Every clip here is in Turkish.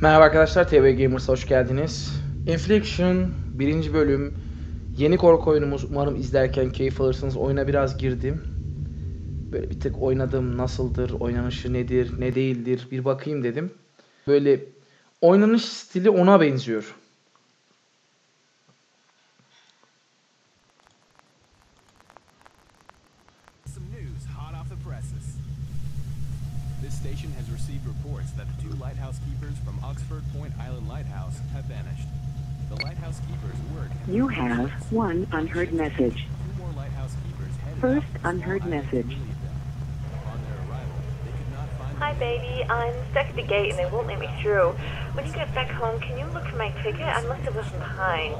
Merhaba arkadaşlar, TV Gamers'a hoş geldiniz. Infliction 1. bölüm yeni korku oyunumuz. Umarım izlerken keyif alırsınız. Oyuna biraz girdim. Böyle bir tık oynadım. Nasıldır? Oynanışı nedir? Ne değildir? Bir bakayım dedim. Böyle oynanış stili ona benziyor. This station has received reports that the two lighthouse keepers from Oxford Point Island Lighthouse have vanished. The lighthouse keepers work. You have one unheard message. Two more lighthouse keepers headed. First unheard message. On their arrival, they could not find. Hi baby, I'm stuck at the gate and they won't let me through. When you get back home, can you look for my ticket? I must have left behind.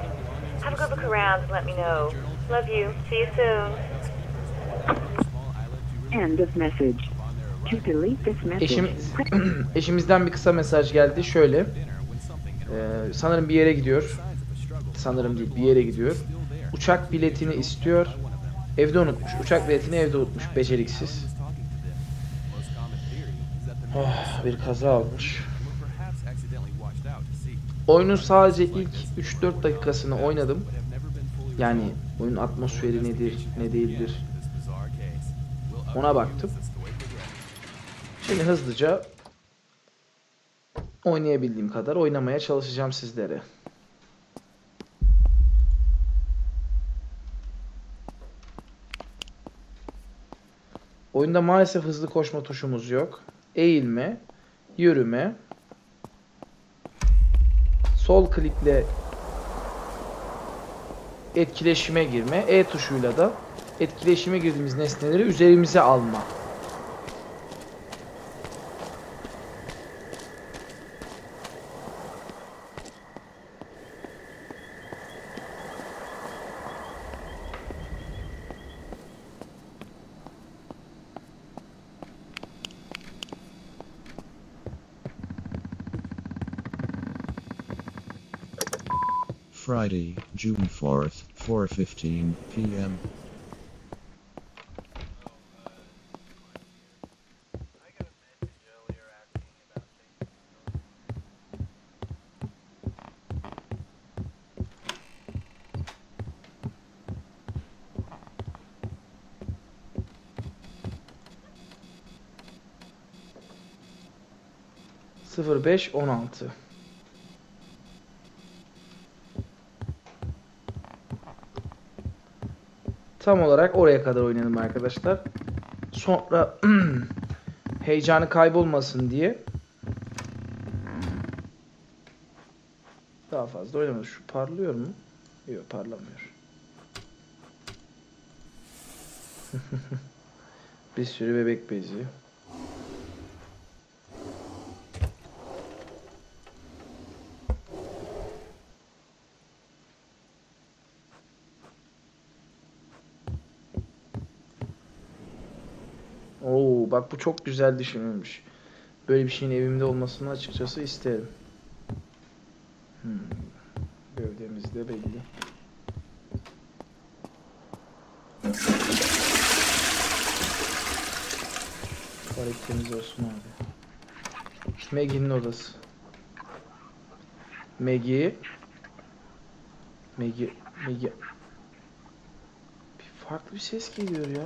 Have a good look around and let me know. Love you. See you soon. End of message. Eşimizden bir kısa mesaj geldi. Şöyle, sanırım bir yere gidiyor. Sanırım değil, bir yere gidiyor. Uçak biletini istiyor. Evde unutmuş. Uçak biletini evde unutmuş. Beceriksiz. Oh, bir kaza olmuş. Oyunun sadece ilk 3-4 dakikasını oynadım. Yani oyunun atmosferi nedir, ne değildir, ona baktım. Şimdi hızlıca oynayabildiğim kadar oynamaya çalışacağım sizlere. Oyunda maalesef hızlı koşma tuşumuz yok. Eğilme, yürüme, sol klikle etkileşime girme, E tuşuyla da etkileşime girdiğimiz nesneleri üzerimize alma. Friday, June 4th, 4:15 p.m. Tam olarak oraya kadar oynadım arkadaşlar. Sonra heyecanı kaybolmasın diye daha fazla oynamadım. Şu parlıyor mu? Yok, parlamıyor. Bir sürü bebek bezi. Oo, bak bu çok güzel düşünülmüş. Böyle bir şeyin evimde olmasını açıkçası isterim. Gövdemiz de belli. Karakterimiz olsun abi. Maggie'nin odası. Maggie. Bir farklı bir ses geliyor ya.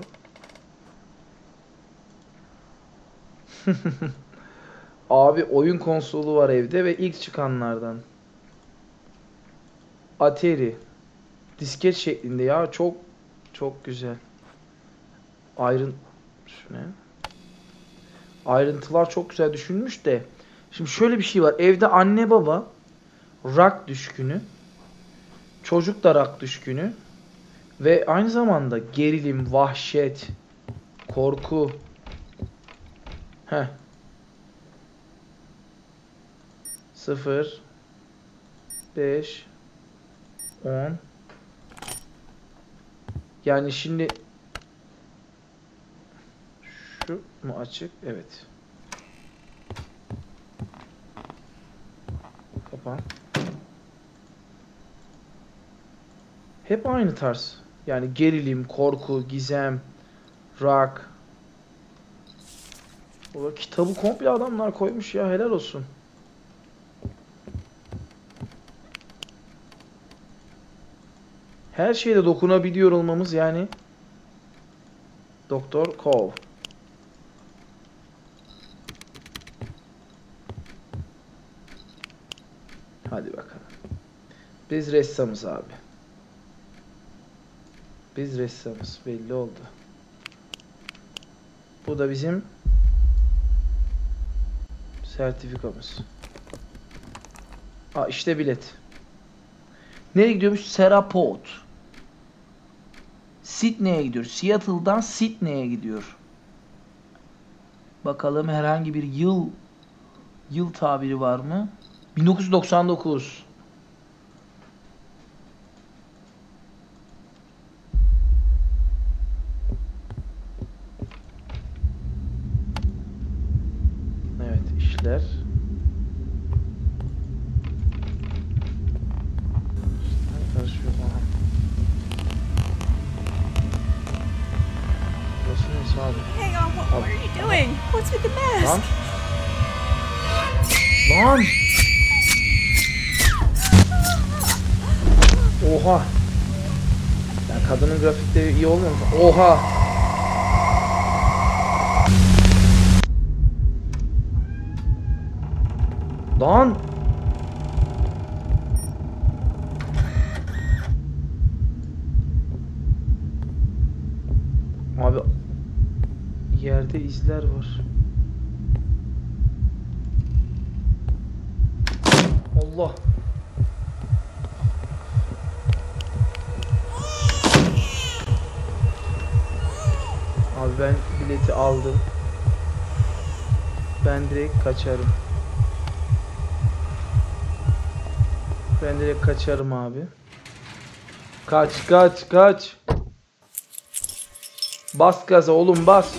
Abi oyun konsolu var evde ve ilk çıkanlardan. Atari. Disket şeklinde ya, çok güzel. Ayrıntılar çok güzel düşünmüş de. Şimdi şöyle bir şey var. Evde anne baba rock düşkünü. Çocuk da rock düşkünü. Ve aynı zamanda gerilim, vahşet, korku. Heh. 0 5 10. Yani şimdi şu mu açık? Evet. Kapan. Hep aynı tarz. Yani gerilim, korku, gizem, rock. Kitabı komple adamlar koymuş ya, helal olsun. Her şeyde dokunabiliyor olmamız yani. Doktor Cove. Hadi bakalım. Biz ressamız abi. Biz ressamız. Belli oldu. Bu da bizim sertifikamız. Aa, işte bilet. Nereye gidiyormuş? Seraport. Sydney'e gidiyor. Seattle'dan Sydney'e gidiyor. Bakalım herhangi bir yıl tabiri var mı? 1999. Evet, işler. Hang on, what are you doing? What's with the mask? Lan! Oha! Ya kadının grafikleri iyi olmuyor mu? Oha! Lan! Abi yerde izler var. Allah! Abi ben bileti aldım. Ben direkt kaçarım. Ben direkt kaçarım abi. Kaç kaç kaç. Bas gaza oğlum, bas.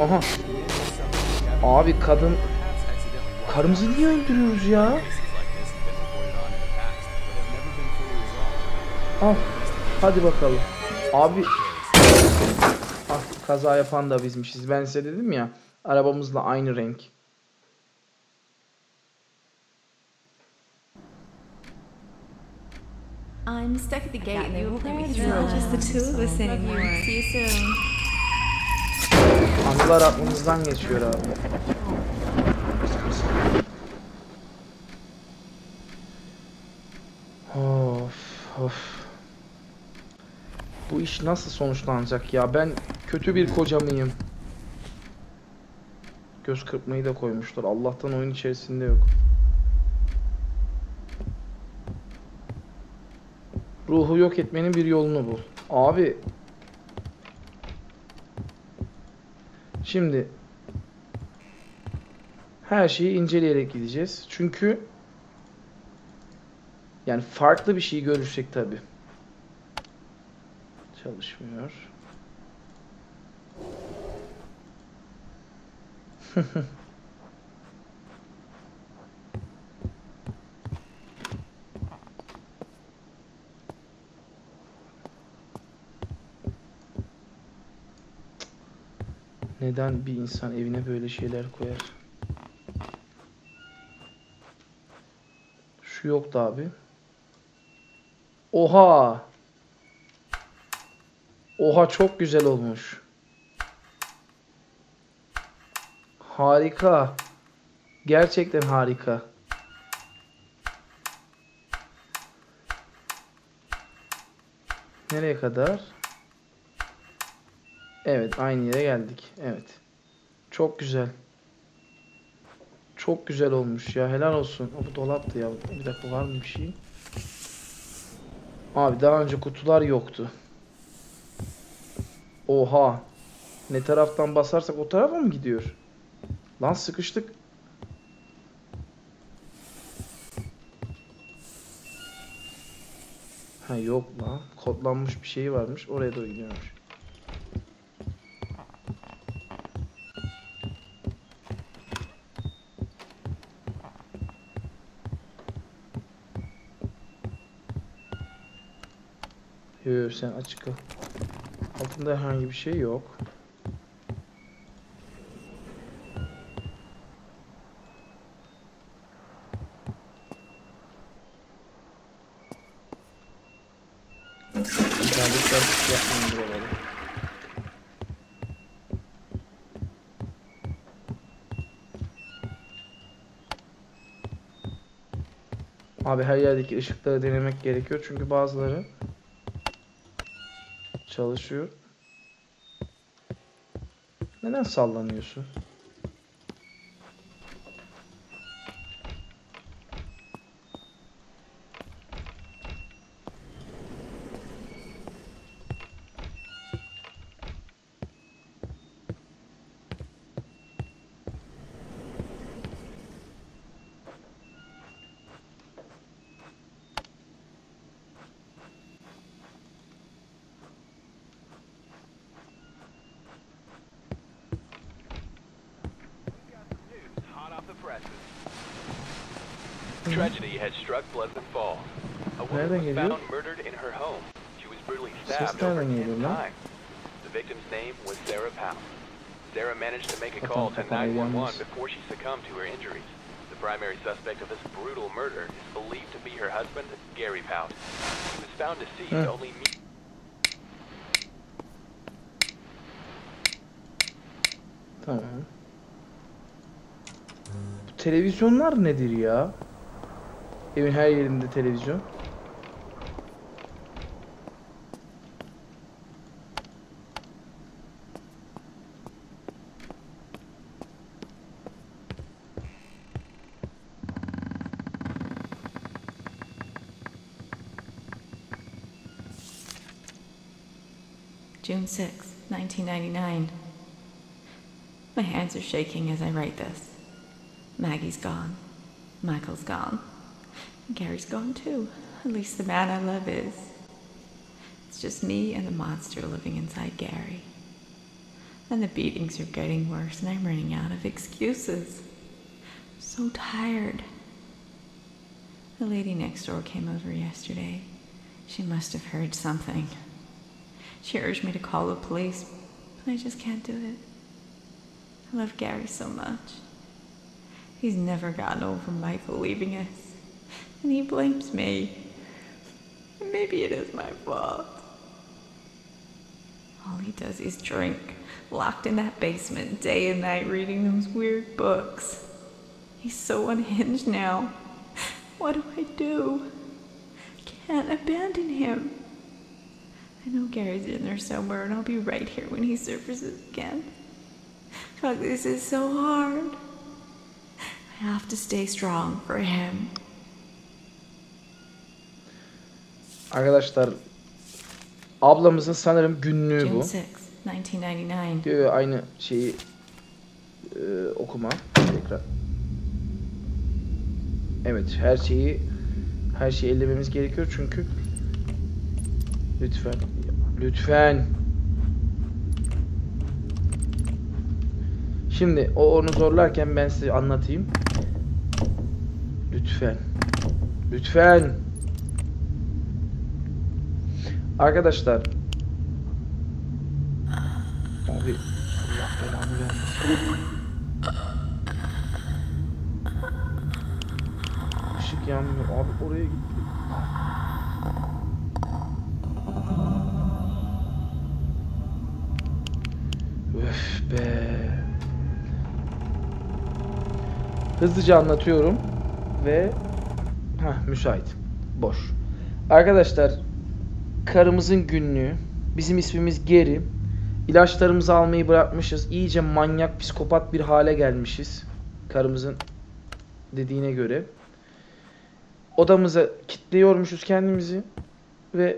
Aha. Abi kadın, karımızı niye öldürüyoruz ya? Al. Hadi bakalım. Abi. Ah, kaza yapan da bizmişiz. Ben size dedim ya. Arabamızla aynı renk. I'm stuck at the gate and they won't let me through. Just the two of us anymore. See you soon. Anılar aklımızdan geçiyor abi. Of of. Bu iş nasıl sonuçlanacak ya? Ben kötü bir koca mıyım? Göz kırpmayı da koymuşlar. Allah'tan oyun içerisinde yok. Ruhu yok etmenin bir yolunu bul. Abi. Şimdi. Her şeyi inceleyerek gideceğiz. Çünkü. Yani farklı bir şey görürsek tabii. Çalışmıyor. Neden bir insan evine böyle şeyler koyar? Şu yoktu abi. Oha! Oha, çok güzel olmuş. Harika. Gerçekten harika. Nereye kadar? Evet, aynı yere geldik. Evet. Çok güzel. Çok güzel olmuş ya. Helal olsun. O, bu dolaptı ya. Bir dakika, var mı bir şey? Abi daha önce kutular yoktu. Oha. Ne taraftan basarsak o tarafa mı gidiyor? Lan sıkıştık. Ha yok lan. Kodlanmış bir şey varmış. Oraya doğru gidiyormuş. Yok, sen açık kal. Altında herhangi bir şey yok. Kardeşler yapmayalım. Abi her yerdeki ışıkları denemek gerekiyor çünkü bazıları çalışıyor. Neden sallanıyorsun? Tragedy had struck Pleasant Falls. A woman was found murdered in her home. She was brutally stabbed over 10 times. The victim's name was Sarah Powell. Sarah managed to make a call to 911 before she succumbed to her injuries. The primary suspect of this brutal murder is believed to be her husband, Gary Powell. He was found deceased only. Tamam. Bu televizyonlar nedir ya? Evin her yerinde televizyon. June 6, 1999. My hands are shaking as I write this. Maggie's gone. Michael's gone. Gary's gone too. At least the man I love is. It's just me and the monster living inside Gary. And the beatings are getting worse and I'm running out of excuses. I'm so tired. The lady next door came over yesterday. She must have heard something. She urged me to call the police, but I just can't do it. I love Gary so much. He's never gotten over Michael leaving us. And he blames me. Maybe it is my fault. All he does is drink, locked in that basement day and night reading those weird books. He's so unhinged now. What do? I can't abandon him. I know Gary's in there somewhere and I'll be right here when he surfaces again. God, this is so hard. I have to stay strong for him. Arkadaşlar, ablamızın sanırım günlüğü bu. Diyor aynı şeyi okuma tekrar. Evet, her şeyi ellememiz gerekiyor çünkü lütfen. Şimdi o onu zorlarken ben size anlatayım. Lütfen. Arkadaşlar, abi Allah belanı vermesin. Işık yanmıyor abi, oraya gitti. Öf be. Hızlıca anlatıyorum ve müsait, boş. Arkadaşlar, karımızın günlüğü, bizim ismimiz Geri, ilaçlarımızı almayı bırakmışız, iyice manyak, psikopat bir hale gelmişiz, karımızın dediğine göre. Odamıza kilitliyormuşuz kendimizi ve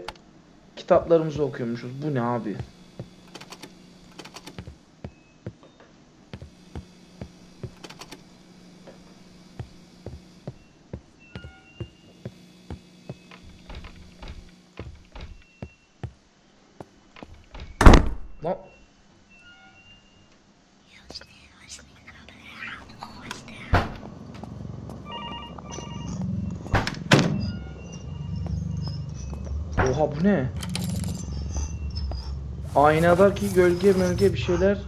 kitaplarımızı okuyormuşuz. Bu ne abi? Oha, bu ne? Aynadaki gölge mölge bir şeyler.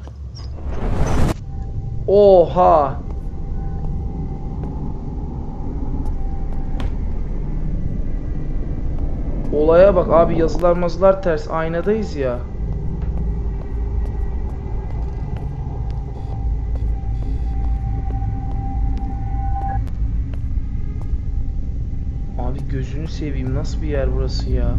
Oha. Olaya bak abi, yazılar mazılar ters, aynadayız ya. Abi gözünü seveyim, nasıl bir yer burası ya.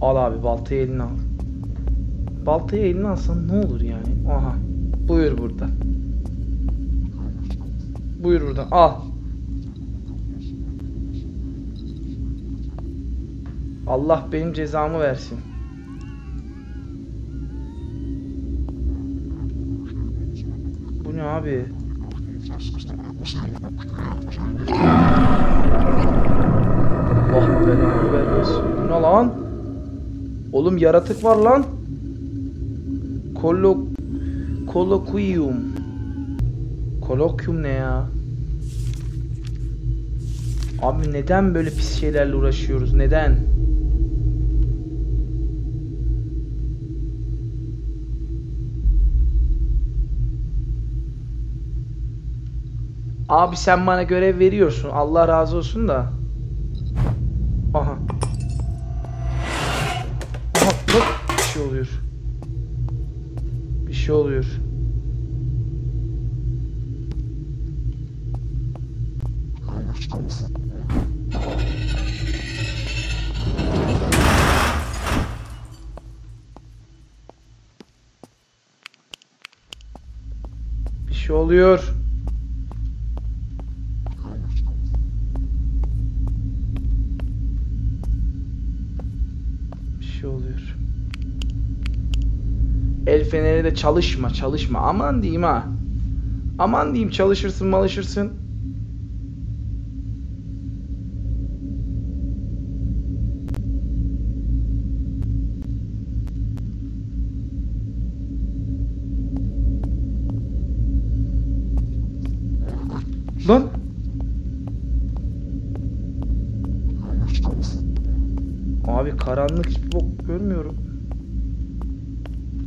Al abi, baltayı eline al. Baltayı eline alsan ne olur yani? Aha. Buyur buradan. Buyur buradan. Al. Allah benim cezamı versin. Bu ne abi? Allah belanı vermesin. Bu ne lan? Oğlum yaratık var lan. Kolokyum. Kolokyum ne ya? Abi neden böyle pis şeylerle uğraşıyoruz? Neden? Abi sen bana görev veriyorsun. Allah razı olsun da. Aha. Bir şey oluyor. Bir şey oluyor. El feneri de çalışma. Aman diyeyim ha. Aman diyeyim, çalışırsın malışırsın. Lan. Abi karanlık, hiçbir bok görmüyorum.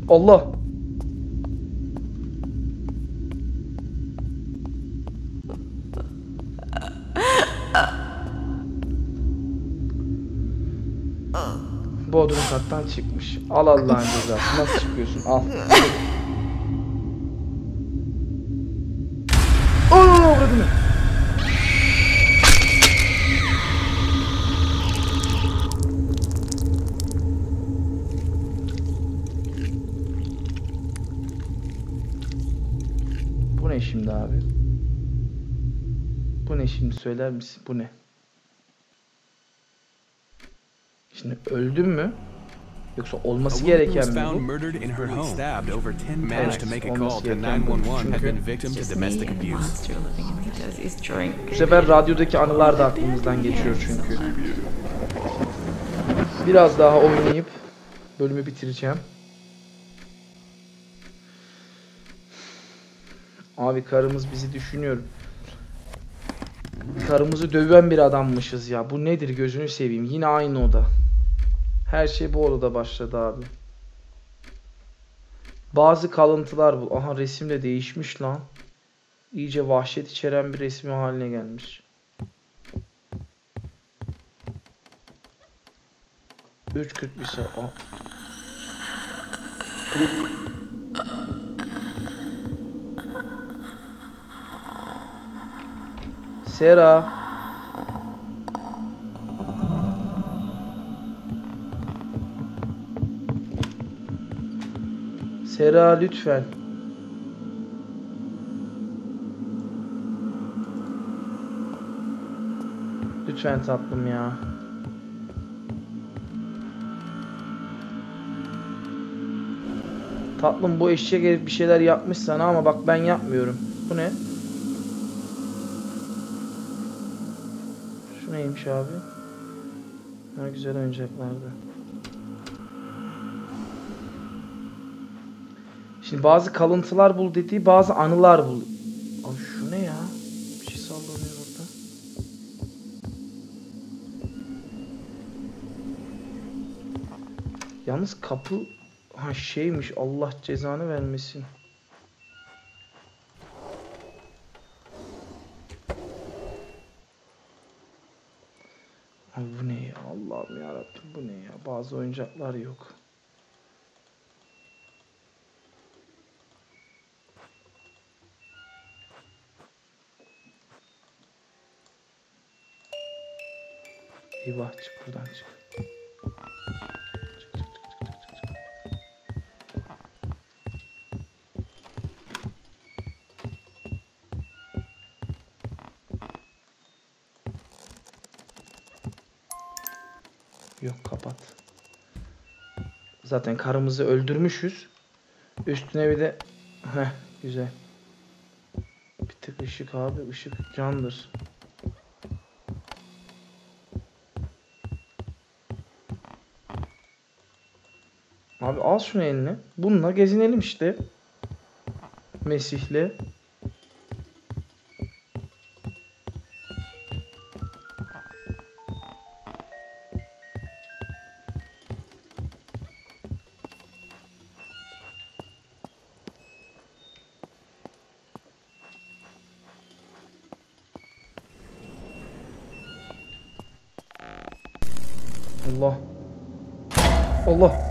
Allah. Bodrum kattan çıkmış. Al Allah'ın cezası. Nasıl çıkıyorsun? Al. Ooo! Şimdi abi. Bu ne şimdi, söyler misin? Bu ne? Şimdi öldün mü? Yoksa olması gereken mi bu? Bu sefer radyodaki anılar da aklımızdan geçiyor çünkü. Biraz daha oynayıp bölümü bitireceğim. Abi karımız bizi düşünüyor. Karımızı döven bir adammışız ya. Bu nedir gözünü seveyim. Yine aynı oda. Her şey bu odada başladı abi. Bazı kalıntılar bu. Aha resim de değişmiş lan. İyice vahşet içeren bir resmi haline gelmiş. Sarah. Sarah lütfen. Lütfen tatlım ya. Tatlım bu eşeğe gelip bir şeyler yapmış sana ama bak ben yapmıyorum. Bu ne? Neymiş abi? Ne güzel oyuncaklardı. Şimdi bazı kalıntılar bul dediği, bazı anılar bul. Abi şu ne ya? Bir şey sallanıyor orada. Yalnız kapı ha şeymiş, Allah cezanı vermesin. Abi bu ne ya, Allah'ım yarabbim bu ne ya, bazı oyuncaklar yok. Eyvah, çık buradan, çık. Yok, kapat. Zaten karımızı öldürmüşüz. Üstüne bir de heh, güzel. Bir tık ışık abi, ışık candır. Abi al şunu eline. Bununla gezinelim işte. Mesih'le. Allah. Allah.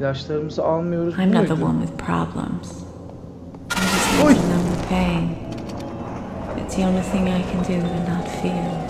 İlaçlarımızı almıyoruz. I'm not the one with problems. I'm just numb to pain. It's the only thing I can do to not feel.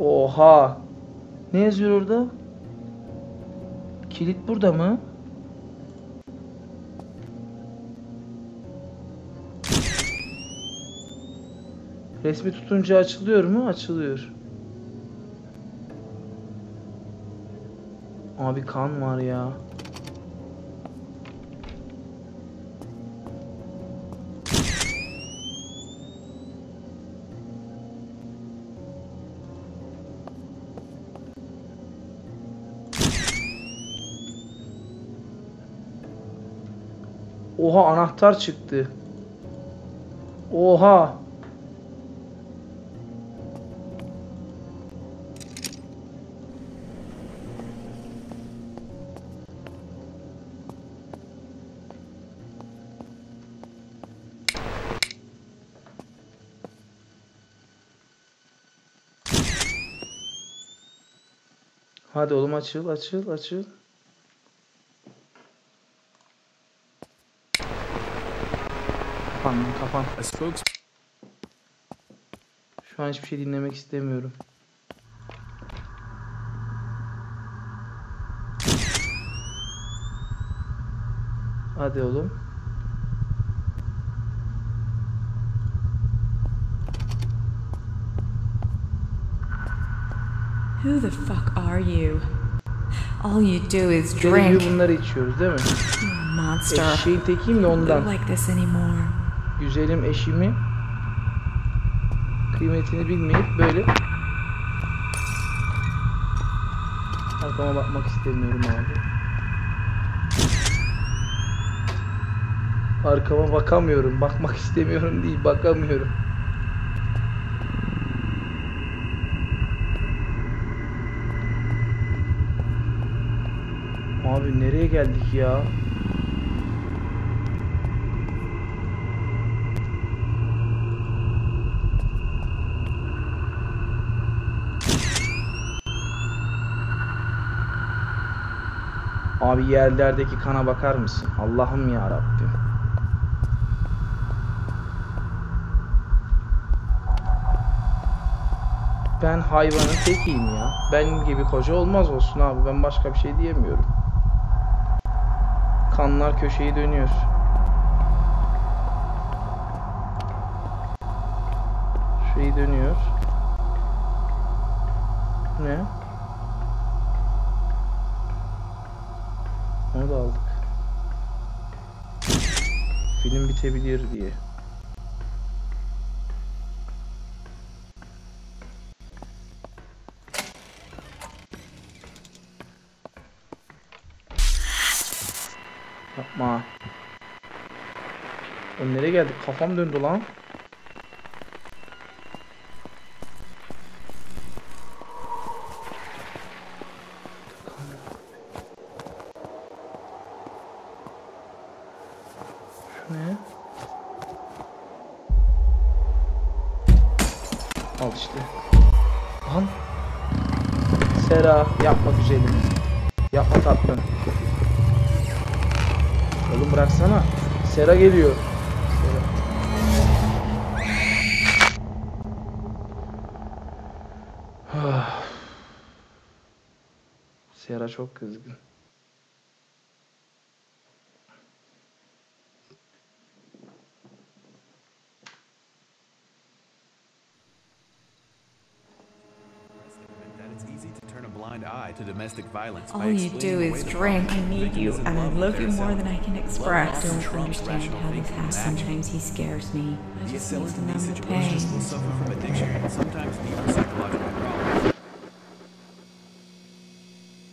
Oha. Ne yazıyor orada? Kilit burada mı? Resmi tutunca açılıyor mu? Açılıyor. Abi kan var ya. Oha, anahtar çıktı. Oha. Hadi oğlum, açıl açıl açıl. Kapan. Şu an hiçbir şey dinlemek istemiyorum. Hadi oğlum. Who the fuck are you? All you do is drink. Bunları içiyoruz değil mi? Monster. Eşeğin tekiyim de ondan. Güzelim eşimi kıymetini bilmeyip böyle arkama bakmak istemiyorum abi. Arkama bakamıyorum, bakmak istemiyorum değil, bakamıyorum. Abi nereye geldik ya? Abi yerlerdeki kana bakar mısın? Allah'ım ya Rabbim. Ben hayvanın tekiyim ya. Benim gibi koca olmaz olsun abi. Ben başka bir şey diyemiyorum. Kanlar köşeyi dönüyor. Şurayı dönüyor. Ne? Onu da aldık. Film bitebilir diye. Yapma. Oğlum nereye geldik? Kafam döndü lan. Al işte. Lan. Sera yapma güzelim. Yapma tatlım. Oğlum bıraksana. Sera geliyor. Sera. Sera çok kızgın. All you do is drink. I need you, and I love you more than I can express. I don't understand how this happens. Sometimes he scares me. I just need to numb the pain.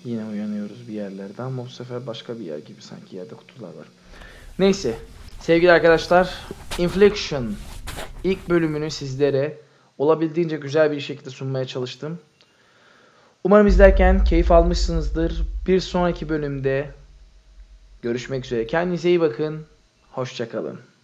Yine uyanıyoruz bir yerlerde ama bu sefer başka bir yer gibi, sanki yerde kutular var. Neyse, sevgili arkadaşlar, Infliction ilk bölümünü sizlere olabildiğince güzel bir şekilde sunmaya çalıştım. Umarım izlerken keyif almışsınızdır. Bir sonraki bölümde görüşmek üzere. Kendinize iyi bakın. Hoşça kalın.